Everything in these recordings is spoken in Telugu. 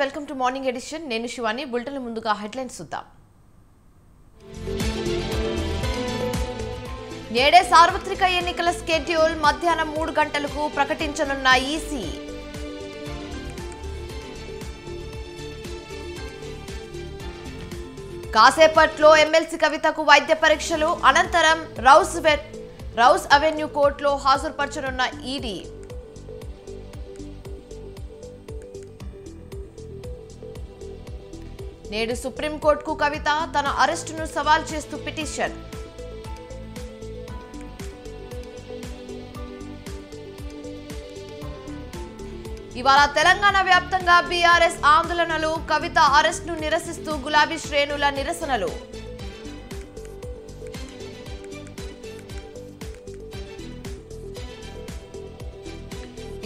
वेलकम टू मॉर्निंग एडिशन नेनु शिवानी बुलेटिन मुंदुगा हेडलाइन्स చూద్దాం నేడే సార్వత్రిక ఎన్నికల స్కెడ్యూల్ మధ్యాహ్నం 3 గంటలకు ప్రకటించనున్న ఈసీ కాసేపట్లో ఎమ్మెల్సీ కవితకు వైద్య పరీక్షలు అనంతరం రౌస్ అవెన్యూ కోర్టులో హాజరుపరచనున్న ఈడీ నేడు సుప్రీం కోర్టుకు కవిత తన అరెస్టును సవాల్ చేస్తూ పిటిషన్ ఇవాళ తెలంగాణ వ్యాప్తంగా బీఆర్ఎస్ ఆందోళనలు కవిత అరెస్టును నిరసిస్తూ గులాబీ శ్రేణుల నిరసనలు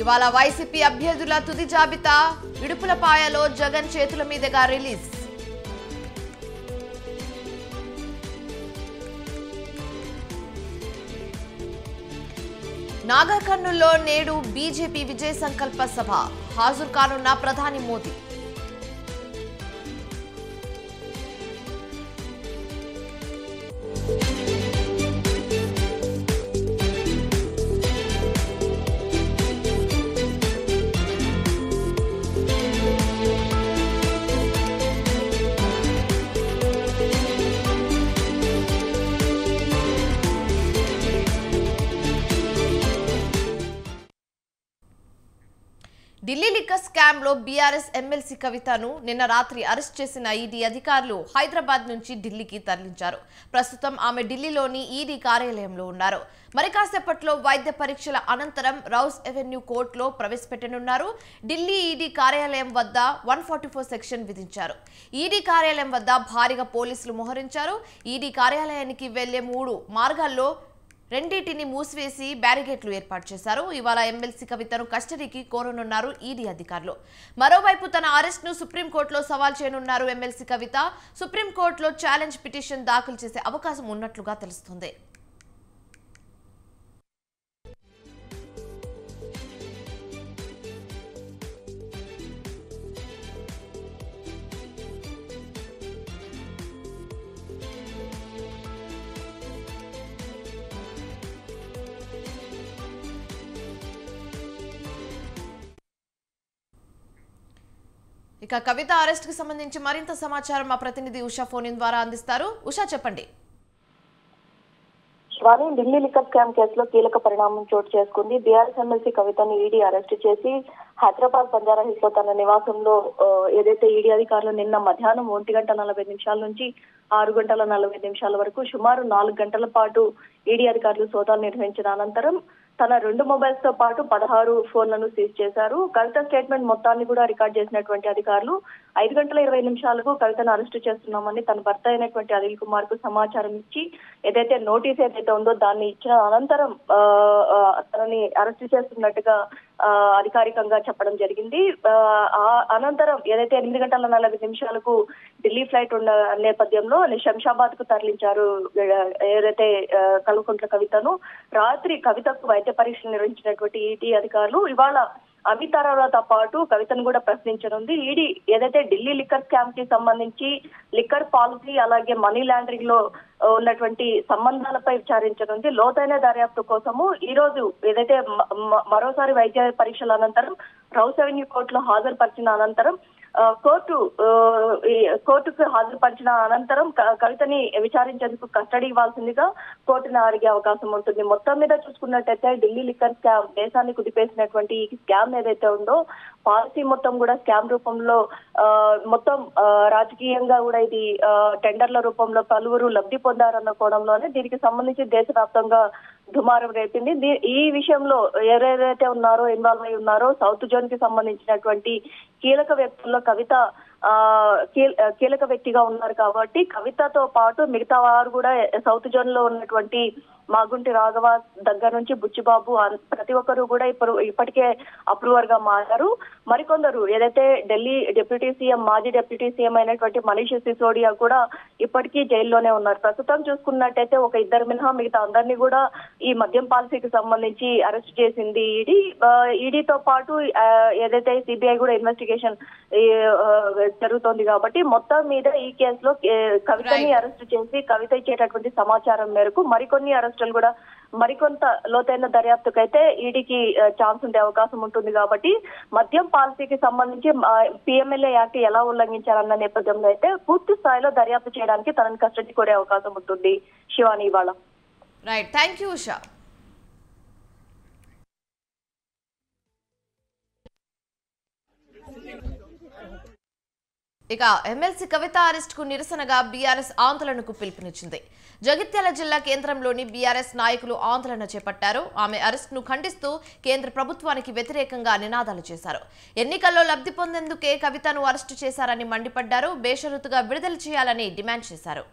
ఇవాళ వైసీపీ అభ్యర్థుల తుది జాబితా విడుపులపాయలో జగన్ చేతుల మీదుగా రిలీజ్ నాగర్కర్నూల్లో నేడు బీజేపీ విజయ సంకల్ప సభ హాజరు కానున్న ప్రధాని మోదీ ఢిల్లీ లిక్కర్ స్కామ్ లో బీఆర్ఎస్ ఎమ్మెల్సీ కవితను నిన్న రాత్రి అరెస్ట్ చేసిన ఈడీ అధికారులు హైదరాబాద్ నుంచి ఢిల్లీకి తరలించారు. ప్రస్తుతం ఆమె ఢిల్లీలోని ఈడీ కార్యాలయంలో ఉన్నారు. మరి కాసేపట్లో వైద్య పరీక్షల అనంతరం రౌస్ అవెన్యూ కోర్టులో ప్రవేశపెట్టనున్నారు. ఢిల్లీ ఈడీ కార్యాలయం వద్ద 144 సెక్షన్ విధించారు. ఈడీ కార్యాలయం వద్ద భారీగా పోలీసులు మోహరించారు. ఈడీ కార్యాలయానికి వెళ్లే 3 మార్గాల్లో రెండిటిని మూసివేసి బ్యారికేడ్లు ఏర్పాటు చేశారు. ఇవాళ ఎమ్మెల్సీ కవితను కస్టడీకి కోరనున్నారు ఈడీ అధికారులు. మరోవైపు తన అరెస్ట్ను సుప్రీంకోర్టులో సవాల్ చేయనున్నారు ఎమ్మెల్సీ కవిత. సుప్రీంకోర్టులో ఛాలెంజ్ పిటిషన్ దాఖలు చేసే అవకాశం ఉన్నట్లుగా తెలుస్తుంది. ఇక కవిత అరెస్ట్ కు సంబంధించి మరింత సమాచారం మా ప్రతినిధి ఉషా ఫోన్ ఇన్ ద్వారా అందిస్తారు. ఉషా, చెప్పండి. శివాని, ఢిల్లీ లిక్కర్ స్కామ్ కేసులో కీలక పరిణామం చోటు చేసుకుంది. బీఆర్ఎస్ ఎమ్మెల్సీ కవితను ఈడీ అరెస్ట్ చేసి హైదరాబాద్ బంజారా హిల్స్ లో తన నివాసంలో ఏదైతే ఈడీ అధికారులు నిన్న మధ్యాహ్నం 1:40 నుంచి 6:40 వరకు సుమారు 4 గంటల పాటు ఈడీ అధికారులు సోదాలు నిర్వహించిన అనంతరం తన 2 మొబైల్స్ తో పాటు 16 ఫోన్లను సీజ్ చేశారు. కవిత స్టేట్మెంట్ మొత్తాన్ని కూడా రికార్డ్ చేసినటువంటి అధికారులు 5:20 కవితను అరెస్టు చేస్తున్నామని తన భర్త అయినటువంటి అనిల్ కుమార్ కు సమాచారం ఇచ్చి ఏదైతే నోటీస్ ఏదైతే ఉందో దాన్ని ఇచ్చిన అనంతరం తనని అరెస్టు చేస్తున్నట్టుగా అధికారికంగా చెప్పడం జరిగింది. అనంతరం ఏదైతే 8:40 ఢిల్లీ ఫ్లైట్ ఉన్న నేపథ్యంలో శంషాబాద్ కు తరలించారు ఏదైతే కల్వకుంట్ల కవితను. రాత్రి కవితకు వైద్య పరీక్షలు నిర్వహించినటువంటి ఈడీ అధికారులు ఇవాళ అమిత్ అరోరాతో పాటు కవితను కూడా ప్రశ్నించనుంది. ఈడీ ఏదైతే ఢిల్లీ లిక్కర్ స్కామ్ కి సంబంధించి లిక్కర్ పాలసీ అలాగే మనీ లాండరింగ్ లో ఉన్నటువంటి సంబంధాలపై విచారించనుంది. లోతైన దర్యాప్తు కోసము ఈ రోజు ఏదైతే మరోసారి వైద్య పరీక్షల అనంతరం రౌస్ అవెన్యూ కోర్టులో హాజరుపరిచిన అనంతరం కోర్టుకు హాజరుపరిచిన అనంతరం కవితని విచారించేందుకు కస్టడీ ఇవ్వాల్సిందిగా కోర్టును అడిగే అవకాశం ఉంటుంది. మొత్తం మీద చూసుకున్నట్టయితే ఢిల్లీ లిక్కర్ స్కామ్ దేశాన్ని కుదిపేసినటువంటి ఈ స్కామ్ ఏదైతే ఉందో పాలసీ మొత్తం కూడా స్కామ్ రూపంలో మొత్తం రాజకీయంగా కూడా ఇది టెండర్ల రూపంలో పలువురు లబ్ధి పొందారన్న కోణంలోనే దీనికి సంబంధించి దేశవ్యాప్తంగా దుమారం రేపింది. ఈ విషయంలో ఎవరెవరైతే ఉన్నారో ఇన్వాల్వ్ అయి ఉన్నారో సౌత్ జోన్ కి సంబంధించినటువంటి కీలక వ్యక్తుల్లో కవిత కీలక వ్యక్తిగా ఉన్నారు కాబట్టి కవితతో పాటు మిగతా వారు కూడా సౌత్ జోన్ లో ఉన్నటువంటి మాగుంటి రాఘవ దగ్గర నుంచి బుచ్చిబాబు ప్రతి ఒక్కరు కూడా ఇప్పుడు ఇప్పటికే అప్రూవర్ గా మారారు. మరికొందరు ఏదైతే ఢిల్లీ డిప్యూటీ సీఎం మాజీ డిప్యూటీ సీఎం అయినటువంటి మనీష్ సిసోడియా కూడా ఇప్పటికీ జైల్లోనే ఉన్నారు. ప్రస్తుతం చూసుకున్నట్టయితే ఒక ఇద్దరు మినహా మిగతా అందరినీ కూడా ఈ మద్యం పాలసీకి సంబంధించి అరెస్ట్ చేసింది ఈడీతో పాటు ఏదైతే సిబిఐ కూడా ఇన్వెస్టిగేషన్ జరుగుతోంది. కాబట్టి మొత్తం మీద ఈ కేసులో కవితని అరెస్ట్ చేసి కవిత ఇచ్చేటటువంటి సమాచారం మేరకు మరికొన్ని అరెస్టులు కూడా మరికొంత లోతైన దర్యాప్తుకైతే ఈడీకి ఛాన్స్ ఉండే అవకాశం ఉంటుంది. కాబట్టి మద్యం పాలసీకి సంబంధించి పిఎంఎల్ఏ యాక్ట్ ఎలా ఉల్లంఘించాలన్న నేపథ్యంలో అయితే పూర్తి స్థాయిలో దర్యాప్తు చేయడానికి తనని కస్టడీ కోరే అవకాశం ఉంటుంది. శివాని ఇవాళ రైట్. Thank you Usha. ఇక ఎమ్మెల్సీ కవిత అరెస్ట్ కు నిరసనగా బీఆర్ఎస్ ఆందోళనకు పిలుపునిచ్చింది. జగిత్యాల జిల్లా కేంద్రంలోని బీఆర్ఎస్ నాయకులు ఆందోళన చేపట్టారు. ఆమె అరెస్ట్ ను ఖండిస్తూ కేంద్ర ప్రభుత్వానికి వ్యతిరేకంగా నినాదాలు చేశారు. ఎన్నికల్లో లబ్ధి పొందేందుకే కవితను అరెస్టు చేశారని మండిపడ్డారు. బేషరతుగా విడుదల చేయాలని డిమాండ్ చేశారు.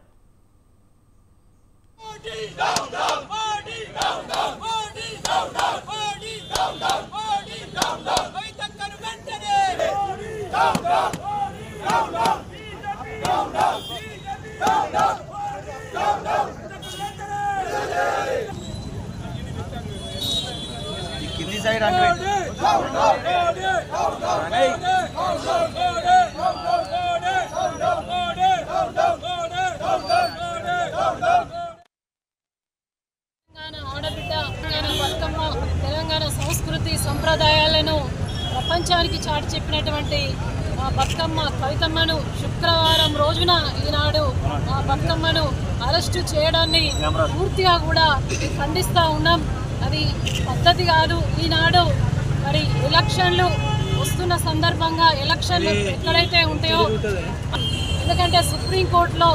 कितनी साइड संस्कृति संप्रदायालनु ప్రపంచానికి చాటి చెప్పినటువంటి బతుకమ్మ కవితమ్మను శుక్రవారం రోజున ఈనాడు ఆ బతుకమ్మను అరెస్టు చేయడాన్ని పూర్తిగా కూడా ఖండిస్తూ ఉన్నాం. అది పద్ధతి కాదు. ఈనాడు మరి ఎలక్షన్లు వస్తున్న సందర్భంగా ఎలక్షన్లు ఎక్కడైతే ఉంటాయో, ఎందుకంటే సుప్రీంకోర్టులో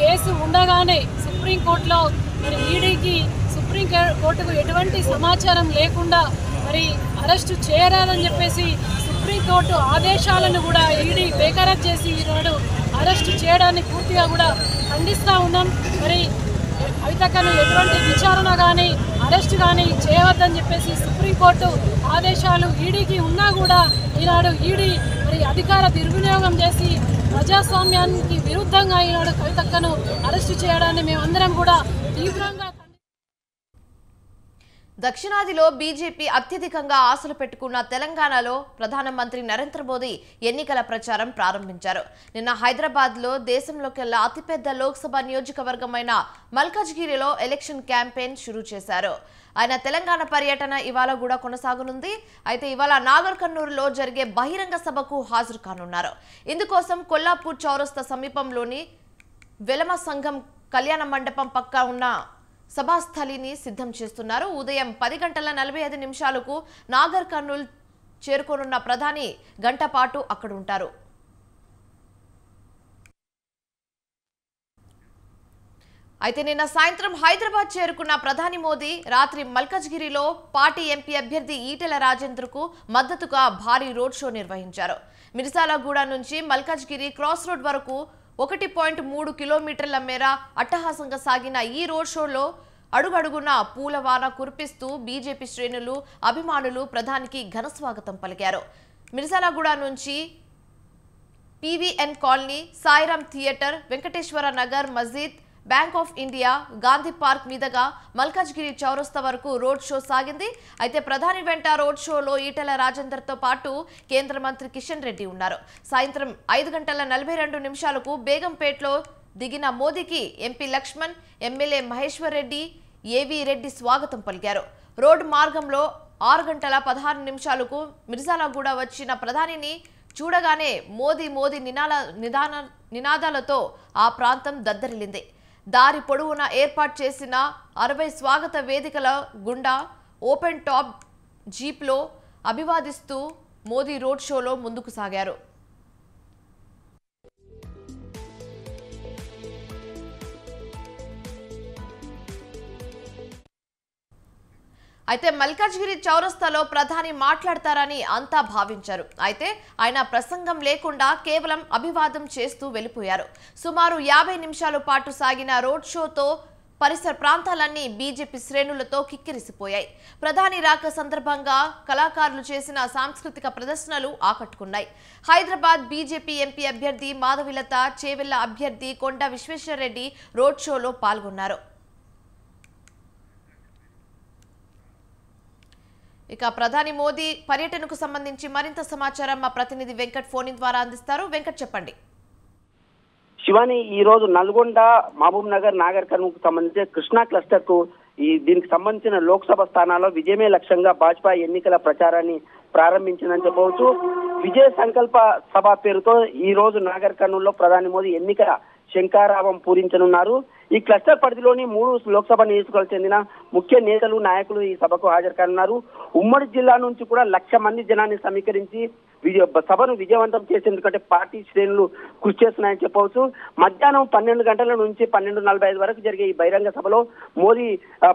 కేసు ఉండగానే సుప్రీంకోర్టులో మరి ఈడీకి సుప్రీంకోర్టుకు ఎటువంటి సమాచారం లేకుండా మరి అరెస్టు చేయరాదని చెప్పేసి సుప్రీంకోర్టు ఆదేశాలను కూడా ఈడీ బేఖరారు చేసి ఈనాడు అరెస్టు చేయడాన్ని పూర్తిగా కూడా ఖండిస్తూ ఉన్నాం. మరి కవితను ఎటువంటి విచారణ కానీ అరెస్టు కానీ చేయవద్దని చెప్పేసి సుప్రీంకోర్టు ఆదేశాలు ఈడీకి ఉన్నా కూడా ఈనాడు ఈడీ మరి అధికార దుర్వినియోగం చేసి ప్రజాస్వామ్యానికి విరుద్ధంగా ఈనాడు కవితను అరెస్టు చేయడాన్ని మేమందరం కూడా తీవ్రంగా. దక్షిణాదిలో బీజేపీ అత్యధికంగా ఆశలు పెట్టుకున్న తెలంగాణలో ప్రధానమంత్రి నరేంద్ర మోదీ ఎన్నికల ప్రచారం ప్రారంభించారు. నిన్న హైదరాబాద్లో దేశంలోకెల్లా అతిపెద్ద లోక్సభ నియోజకవర్గమైన మల్కాజ్గిరిలో ఎలక్షన్ క్యాంపెయిన్ షురూ చేశారు. ఆయన తెలంగాణ పర్యటన ఇవాళ కూడా కొనసాగనుంది. అయితే ఇవాళ నాగర్ కర్నూలులో జరిగే బహిరంగ సభకు హాజరు కానున్నారు. ఇందుకోసం కొల్లాపూర్ చౌరస్తా సమీపంలోని వెలమ సంఘం కళ్యాణ మండపం పక్క ఉన్న సభాస్థలిని సిద్ధం చేస్తున్నారు. ఉదయం 10:45 నాగర్ కర్నూల్ చేరుకోనున్న ప్రధాని గంట పాటు అక్కడ ఉంటారు. అయితే నిన్న సాయంత్రం హైదరాబాద్ చేరుకున్న ప్రధాని మోదీ రాత్రి మల్కాజ్గిరిలో పార్టీ ఎంపీ అభ్యర్థి ఈటెల రాజేంద్రకు మద్దతుగా భారీ రోడ్ షో నిర్వహించారు. మిర్సాలగూడ నుంచి మల్కాజ్గిరి క్రాస్ రోడ్ వరకు 1.3 కిలోమీటర్ల మేర అట్టహాసంగా సాగిన ఈ రోడ్ షోలో అడుగడుగున పూలవాన కురిపిస్తూ బీజేపీ శ్రేణులు, అభిమానులు ప్రధానికి ఘన స్వాగతం పలికారు. మిర్సాలగూడ నుంచి PVN colony, Sairam theatre, Venkateswara Nagar Masjid, bank of India, Gandhi park మీదుగా మల్కాజ్గిరి చౌరస్తా వరకు రోడ్ షో సాగింది. అయితే ప్రధాని వెంట రోడ్ షోలో ఈటెల రాజేందర్తో పాటు కేంద్ర మంత్రి కిషన్ రెడ్డి ఉన్నారు. సాయంత్రం 5:42 బేగంపేటలో దిగిన మోదీకి MP Laxman, MLA Maheshwar Reddy, AV Reddy స్వాగతం పలికారు. రోడ్డు మార్గంలో 6:16 మిర్సాలగూడ వచ్చిన ప్రధానిని చూడగానే మోదీ నినాదాలతో ఆ ప్రాంతం దద్దరిల్లింది. దారి పొడవునా ఏర్పాటు చేసిన 60 స్వాగత వేదికల గుండా ఓపెన్ టాప్ జీప్లో అభివాదిస్తూ మోదీ రోడ్ షోలో ముందుకు సాగారు. అయితే మల్కాజ్గిరి చౌరస్తాలో ప్రధాని మాట్లాడతారని అంతా భావించారు. అయితే ఆయన ప్రసంగం లేకుండా కేవలం అభివాదం చేస్తూ వెళ్ళిపోయారు. సుమారు 50 నిమిషాల పాటు సాగిన రోడ్ షోతో పరిసర ప్రాంతాలన్నీ బీజేపీ శ్రేణులతో కిక్కిరిసిపోయాయి. ప్రధాని రాక సందర్భంగా కళాకారులు చేసిన సాంస్కృతిక ప్రదర్శనలు ఆకట్టుకున్నాయి. హైదరాబాద్ బీజేపీ ఎంపీ అభ్యర్థి మాధవిలత, చేవెళ్ల అభ్యర్థి కొండ విశ్వేశ్వరరెడ్డి రోడ్ షోలో పాల్గొన్నారు. ఇక ప్రధాని మోదీ పర్యటనకు సంబంధించి మరింత సమాచారం మా ప్రతినిధి వెంకట్ ఫోన్ ఇన్ ద్వారా అందిస్తారు. వెంకట్, చెప్పండి. శివాని, ఈ రోజు నల్గొండ, మహబూబ్ నగర్, నాగర్ కర్నూలుకు సంబంధించి కృష్ణా క్లస్టర్ కు దీనికి సంబంధించిన లోక్సభ స్థానాల్లో విజయమే లక్ష్యంగా భాజపా ఎన్నికల ప్రచారాన్ని ప్రారంభించిందని చెప్పవచ్చు. విజయ సంకల్ప సభ పేరుతో ఈ రోజు నాగర్ కర్నూలులో ప్రధాని మోదీ ఎన్నికల శంకారావం పూరించనున్నారు. ఈ క్లస్టర్ పరిధిలోని 3 లోక్సభ నియోజకవర్గాలకు చెందిన ముఖ్య నేతలు, నాయకులు ఈ సభకు హాజరు కానున్నారు. ఉమ్మడి జిల్లా నుంచి కూడా 1,00,000 మంది జనాన్ని సమీకరించి సభను విజయవంతం చేసేందుకంటే పార్టీ శ్రేణులు కృషి చేస్తున్నాయని చెప్పవచ్చు. మధ్యాహ్నం 12 గంటల నుంచి 12:45 వరకు జరిగే ఈ బహిరంగ సభలో మోదీ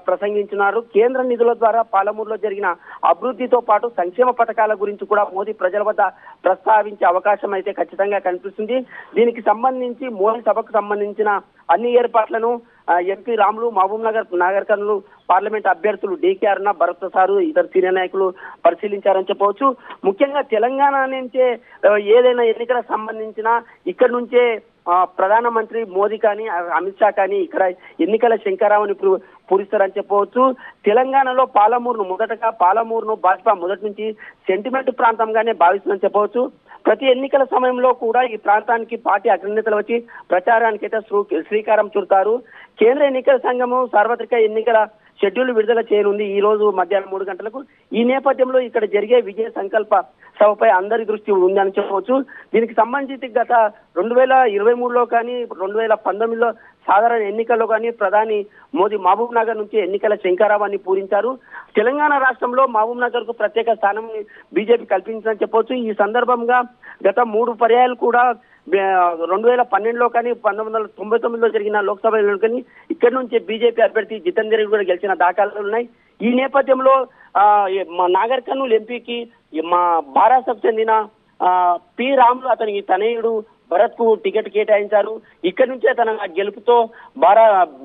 ప్రసంగించున్నారు. కేంద్ర నిధుల ద్వారా పాలమూరులో జరిగిన అభివృద్ధితో పాటు సంక్షేమ పథకాల గురించి కూడా మోదీ ప్రజల వద్ద ప్రస్తావించే అవకాశం అయితే ఖచ్చితంగా కనిపిస్తుంది. దీనికి సంబంధించి మోదీ సభకు సంబంధించిన అన్ని ఏర్పాట్లను MP Ramulu, Mahabubnagar, Nagarkurnool parliament అభ్యర్థులు డీకే అరుణ, భరత్ ప్రసాద్, ఇతర సీనియర్ నాయకులు పరిశీలించారని చెప్పవచ్చు. ముఖ్యంగా తెలంగాణ నుంచే ఏదైనా ఎన్నికలకు సంబంధించిన ఇక్కడ నుంచే ప్రధానమంత్రి మోదీ కానీ, అమిత్ షా కానీ ఇక్కడ ఎన్నికల శంకారావుని పూరిస్తారని చెప్పవచ్చు. తెలంగాణలో పాలమూరును భాజపా మొదటి నుంచి సెంటిమెంట్ ప్రాంతంగానే భావిస్తుందని చెప్పవచ్చు. ప్రతి ఎన్నికల సమయంలో కూడా ఈ ప్రాంతానికి పార్టీ అగ్రనేతలు వచ్చి ప్రచారానికైతే శ్రీకారం చుడతారు. కేంద్ర ఎన్నికల సంఘము సార్వత్రిక ఎన్నికల షెడ్యూల్ విడుదల చేయనుంది ఈ రోజు మధ్యాహ్నం 3 గంటలకు. ఈ నేపథ్యంలో ఇక్కడ జరిగే విజయ సంకల్ప సభపై అందరి దృష్టి ఉందని చెప్పవచ్చు. దీనికి సంబంధించి గత 2023లో కానీ, 2019లో సాధారణ ఎన్నికల్లో కానీ ప్రధాని మోదీ మహబూబ్ నగర్ నుంచి ఎన్నికల శంకారావాన్ని పూరించారు. తెలంగాణ రాష్ట్రంలో మహబూబ్ నగర్ కు ప్రత్యేక స్థానం బీజేపీ కల్పించిందని చెప్పవచ్చు. ఈ సందర్భంగా గత 3 పర్యాయాలు కూడా 2012లో కానీ, 1999లో జరిగిన లోక్సభ ఎన్నికల్లో కానీ ఇక్కడి నుంచి బీజేపీ అభ్యర్థి జితేందర్ రెడ్డి కూడా గెలిచిన దాఖలాలు ఉన్నాయి. ఈ నేపథ్యంలో మా నాగర్ కర్నూలు ఎంపీకి మా బారాసకు చెందిన పి రాములు, అతనికి తనయుడు భరత్ కు టికెట్ కేటాయించారు. ఇక్కడి నుంచే తన గెలుపుతో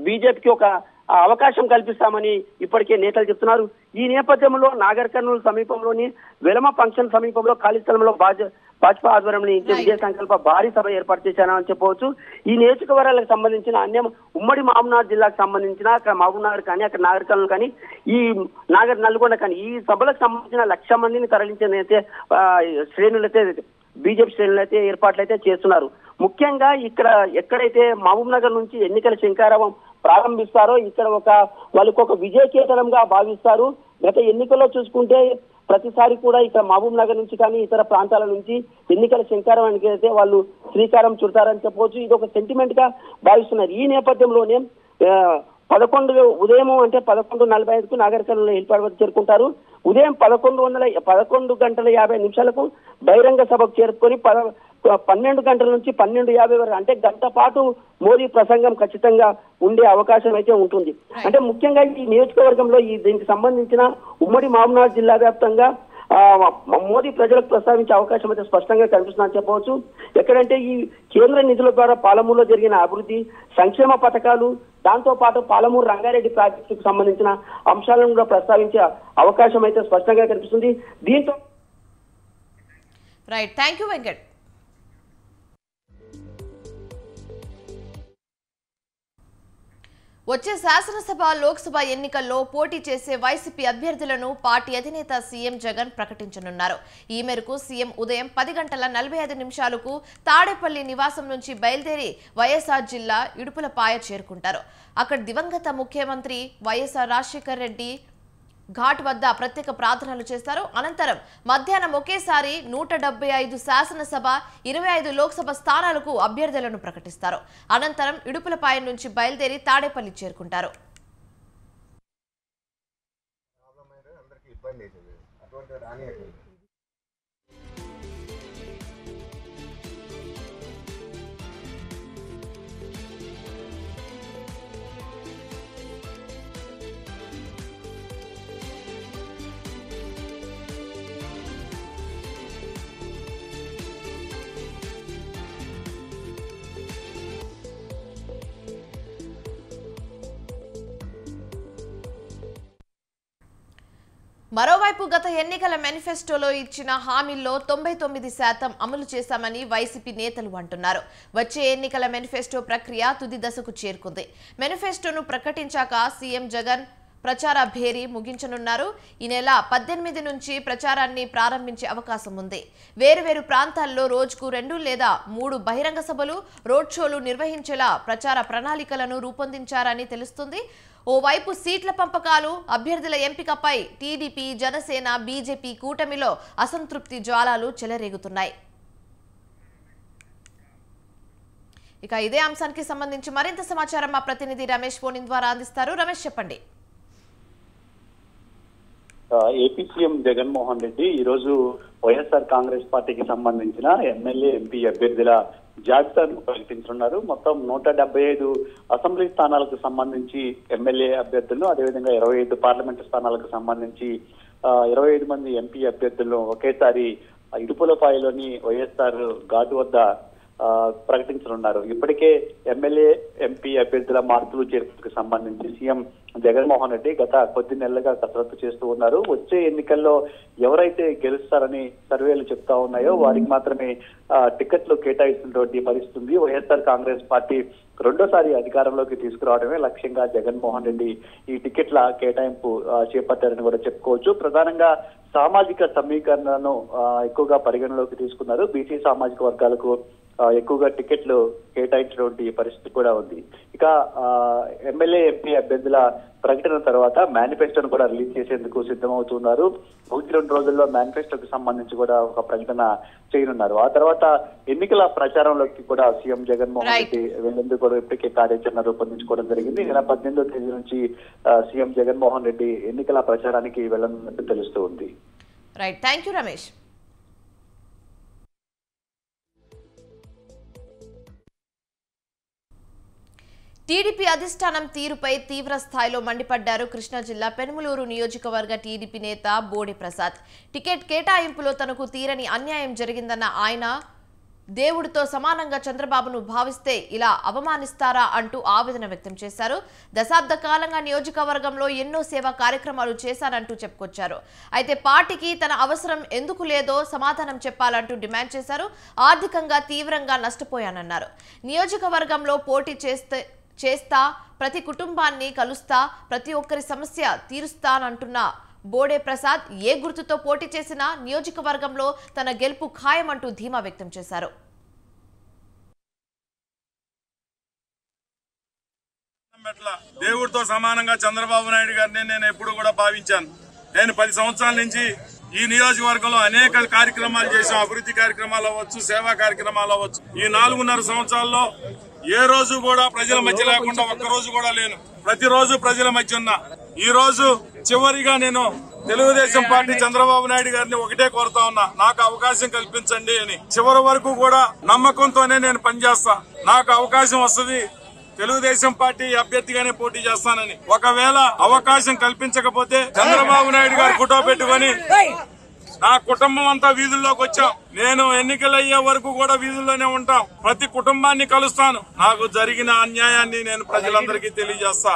బీజేపీకి ఒక అవకాశం కల్పిస్తామని ఇప్పటికే నేతలు చెప్తున్నారు. ఈ నేపథ్యంలో నాగర్ కర్నూలు సమీపంలోని వెలమ ఫంక్షన్ సమీపంలో ఖాళీ స్థలంలో భాజపా ఆధ్వర్యంలో విజయ సంకల్ప భారీ సభ ఏర్పాటు చేశానని చెప్పవచ్చు. ఈ నియోజకవర్గాలకు సంబంధించిన అన్యం ఉమ్మడి మహబూబ్నగర్ జిల్లాకు సంబంధించిన మహబూబ్నగర్ కానీ, అక్కడ నాగర్ కర్నూలు కానీ, ఈ నల్గొండ కానీ ఈ సభలకు సంబంధించిన 1,00,000 మందిని తరలించేనైతే శ్రేణులైతే బీజేపీ శ్రేణులైతే ఏర్పాట్లయితే చేస్తున్నారు. ముఖ్యంగా ఇక్కడ ఎక్కడైతే మహబూబ్ నగర్ నుంచి ఎన్నికల శంకారావం ప్రారంభిస్తారో ఇక్కడ వాళ్ళకు ఒక విజయ కేంద్రంగా భావిస్తారు. గత ఎన్నికల్లో చూసుకుంటే ప్రతిసారి కూడా ఇక్కడ మహబూబ్ నగర్ నుంచి కానీ, ఇతర ప్రాంతాల నుంచి ఎన్నికల శంకారావానికి అయితే వాళ్ళు శ్రీకారం చుడతారని చెప్పవచ్చు. ఇది ఒక సెంటిమెంట్ గా భావిస్తున్నారు. ఈ నేపథ్యంలోనే 11 ఉదయం అంటే 11:45కు నాగర్ కర్నూలు హెలిప్యాడ్ వద్ద చేరుకుంటారు. ఉదయం 11:50 బహిరంగ సభకు చేరుకొని 12 గంటల నుంచి 12:50 వరకు అంటే గంట పాటు మోదీ ప్రసంగం ఖచ్చితంగా ఉండే అవకాశం అయితే ఉంటుంది. అంటే ముఖ్యంగా ఈ నియోజకవర్గంలో దీనికి సంబంధించిన ఉమ్మడి మహబూబ్నగర్ జిల్లా వ్యాప్తంగా మోదీ ప్రజలకు ప్రస్తావించే అవకాశం అయితే స్పష్టంగా కనిపిస్తుందని చెప్పవచ్చు. ఎక్కడంటే ఈ కేంద్ర నిధుల ద్వారా పాలమూరులో జరిగిన అభివృద్ధి, సంక్షేమ పథకాలు, దాంతో పాటు పాలమూరు రంగారెడ్డి ప్రాజెక్టుకు సంబంధించిన అంశాలను కూడా ప్రస్తావించే అవకాశం అయితే స్పష్టంగా కనిపిస్తుంది. దీంతో రైట్, థాంక్యూ వెంకట్. వచ్చే శాసనసభ, లోక్సభ ఎన్నికల్లో పోటీ చేసే వైసీపీ అభ్యర్థులను పార్టీ అధినేత సీఎం జగన్ ప్రకటించనున్నారు. ఈ మేరకు సీఎం ఉదయం 10:45 తాడేపల్లి నివాసం నుంచి బయలుదేరి వైఎస్ఆర్ జిల్లా ఇడుపులపాయ చేరుకుంటారు. అక్కడ దివంగత ముఖ్యమంత్రి వైఎస్ఆర్ రాజశేఖర రెడ్డి ఘాట్ వద్ద ప్రత్యేక ప్రార్థనలు చేస్తారు. అనంతరం మధ్యాహ్నం ఒకేసారి 175 శాసనసభ, 25 లోక్సభ స్థానాలకు అభ్యర్థులను ప్రకటిస్తారు. అనంతరం ఇడుపులపాయ నుంచి బయలుదేరి తాడేపల్లి చేరుకుంటారు. మరోవైపు గత ఎన్నికల మేనిఫెస్టోలో ఇచ్చిన హామీల్లో 99% అమలు చేశామని వైసీపీ నేతలు అంటున్నారు. వచ్చే ఎన్నికల మేనిఫెస్టో ప్రక్రియ తుది దశకు చేరుకుంది. మేనిఫెస్టోను ప్రకటించాక సీఎం జగన్ ప్రచార భేరీ ముగించనున్నారు. ఈ నెల 18 నుంచి ప్రచారాన్ని ప్రారంభించే అవకాశం ఉంది. వేర్వేరు ప్రాంతాల్లో రోజుకు 2 లేదా 3 బహిరంగ సభలు, రోడ్ షోలు నిర్వహించేలా ప్రచార ప్రణాళికలను రూపొందించారని తెలుస్తుంది. ఓవైపు సీట్ల పంపకాలు, అభ్యర్థుల ఎంపికపై టీడీపీ, జనసేన, బీజేపీ కూటమిలో అసంతృప్తి జ్వాలాలు చెలరేగుతున్నాయి. ఇక ఇదే అంశానికి సంబంధించి మరింత సమాచారం మా ప్రతినిధి రమేష్ ఫోన్ ఇన్ ద్వారా అందిస్తారు. రమేష్, చెప్పండి. ఏపీ సీఎం జగన్మోహన్ రెడ్డి ఈరోజు వైఎస్ఆర్ కాంగ్రెస్ పార్టీకి సంబంధించిన ఎమ్మెల్యే, ఎంపీ అభ్యర్థుల జాబితాను ప్రకటించనున్నారు. మొత్తం 175 అసెంబ్లీ స్థానాలకు సంబంధించి ఎమ్మెల్యే అభ్యర్థులను, అదేవిధంగా 25 పార్లమెంటు స్థానాలకు సంబంధించి 25 మంది ఎంపీ అభ్యర్థులను ఒకేసారి ఇడుపులపాయలోని వైఎస్ఆర్ ఘాటు వద్ద ప్రకటించనున్నారు. ఇప్పటికే ఎమ్మెల్యే, ఎంపీ అభ్యర్థుల మార్పులు చేర్పులకు సంబంధించి సీఎం జగన్మోహన్ రెడ్డి గత కొద్ది నెలలుగా కసరత్తు చేస్తూ ఉన్నారు. వచ్చే ఎన్నికల్లో ఎవరైతే గెలుస్తారని సర్వేలు చెప్తా ఉన్నాయో వారికి మాత్రమే టికెట్లు కేటాయిస్తున్నటువంటి పరిస్థితి. వైఎస్ఆర్ కాంగ్రెస్ పార్టీ రెండోసారి అధికారంలోకి తీసుకురావడమే లక్ష్యంగా జగన్మోహన్ రెడ్డి ఈ టికెట్ల కేటాయింపు చేపట్టారని కూడా చెప్పుకోవచ్చు. ప్రధానంగా సామాజిక సమీకరణను ఎక్కువగా పరిగణలోకి తీసుకున్నారు. బీసీ సామాజిక వర్గాలకు ఎక్కువగా టికెట్లు కేటాయించినటువంటి పరిస్థితి కూడా ఉంది. ఇక ఎమ్మెల్యే, ఎంపీ అభ్యర్థుల ప్రకటన తర్వాత మేనిఫెస్టోను కూడా రిలీజ్ చేసేందుకు సిద్ధమవుతున్నారు. 1-2 రోజుల్లో మేనిఫెస్టోకి సంబంధించి కూడా ఒక ప్రకటన చేయనున్నారు. ఆ తర్వాత ఎన్నికల ప్రచారంలోకి కూడా సీఎం జగన్మోహన్ రెడ్డి వెళ్లేందుకు కూడా ఇప్పటికే కార్యాచరణ రూపొందించుకోవడం జరిగింది. నెల 18వ తేదీ నుంచి సీఎం జగన్మోహన్ రెడ్డి ఎన్నికల ప్రచారానికి వెళ్లనున్నట్టు తెలుస్తూ ఉంది. Right, thank you Ramesh. TDP అధిష్టానం తీరుపై తీవ్ర స్థాయిలో మండిపడ్డారు కృష్ణా జిల్లా పెనుమలూరు నియోజకవర్గ టీడీపీ నేత బోడి ప్రసాద్. టికెట్ కేటాయింపులో తనకు తీరని అన్యాయం జరిగిందన్న ఆయన, దేవుడితో సమానంగా చంద్రబాబును భావిస్తే ఇలా అవమానిస్తారా అంటూ ఆవేదన వ్యక్తం చేశారు. దశాబ్ద కాలంగా నియోజకవర్గంలో ఎన్నో సేవా కార్యక్రమాలు చేశానంటూ చెప్పుకొచ్చారు. అయితే పార్టీకి తన అవసరం ఎందుకు లేదో సమాధానం చెప్పాలంటూ డిమాండ్ చేశారు. ఆర్థికంగా తీవ్రంగా నష్టపోయానన్నారు. నియోజకవర్గంలో పోటీ చేస్తా, ప్రతి కుటుంబాన్ని కలుస్తా, ప్రతి ఒక్కరి సమస్య తీరుస్తానంటున్న బోడే ప్రసాద్ ఏ గుర్తుతో పోటీ చేసినా నియోజకవర్గంలో తన గెలుపు ఖాయమంటూ ధీమా వ్యక్తం చేశారు. దేవుడితో సమానంగా చంద్రబాబు నాయుడు గారిని నేను ఎప్పుడు కూడా భావించాను. నేను 10 సంవత్సరాల నుంచి ఈ నియోజకవర్గంలో అనేక కార్యక్రమాలు చేశాం. అభివృద్ధి కార్యక్రమాలు అవ్వచ్చు, సేవా కార్యక్రమాలు అవ్వచ్చు. ఈ 4.5 సంవత్సరాల్లో ఏ రోజు కూడా ప్రజల మధ్య లేకుండా ఒక్క రోజు కూడా లేను. ప్రతిరోజు ప్రజల మధ్య ఉన్నా. ఈ రోజు చివరిగా నేను తెలుగుదేశం పార్టీ చంద్రబాబు నాయుడు గారిని ఒకటే కోరుతా ఉన్నా, నాకు అవకాశం కల్పించండి అని. చివరి వరకు కూడా నమ్మకంతోనే నేను పనిచేస్తా. నాకు అవకాశం వస్తుంది, తెలుగుదేశం పార్టీ అభ్యర్థిగానే పోటీ చేస్తానని. ఒకవేళ అవకాశం కల్పించకపోతే చంద్రబాబు నాయుడు గారు ఫోటో పెట్టుకుని నా కుటుంబం అంతా వీధుల్లోకి వచ్చాం. నేను ఎన్నికలయ్యే వరకు కూడా వీధుల్లోనే ఉంటాం. ప్రతి కుటుంబాన్ని కలుస్తాను. నాకు జరిగిన అన్యాయాన్ని నేను ప్రజలందరికీ తెలియజేస్తా.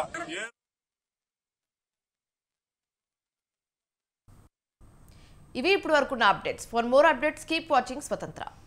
ఇవి ఇప్పుడు వరకున్న updates. For more updates keep watching స్వతంత్ర.